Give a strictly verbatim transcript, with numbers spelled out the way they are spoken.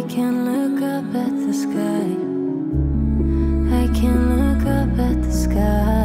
I can look up at the sky. I can look up at the sky.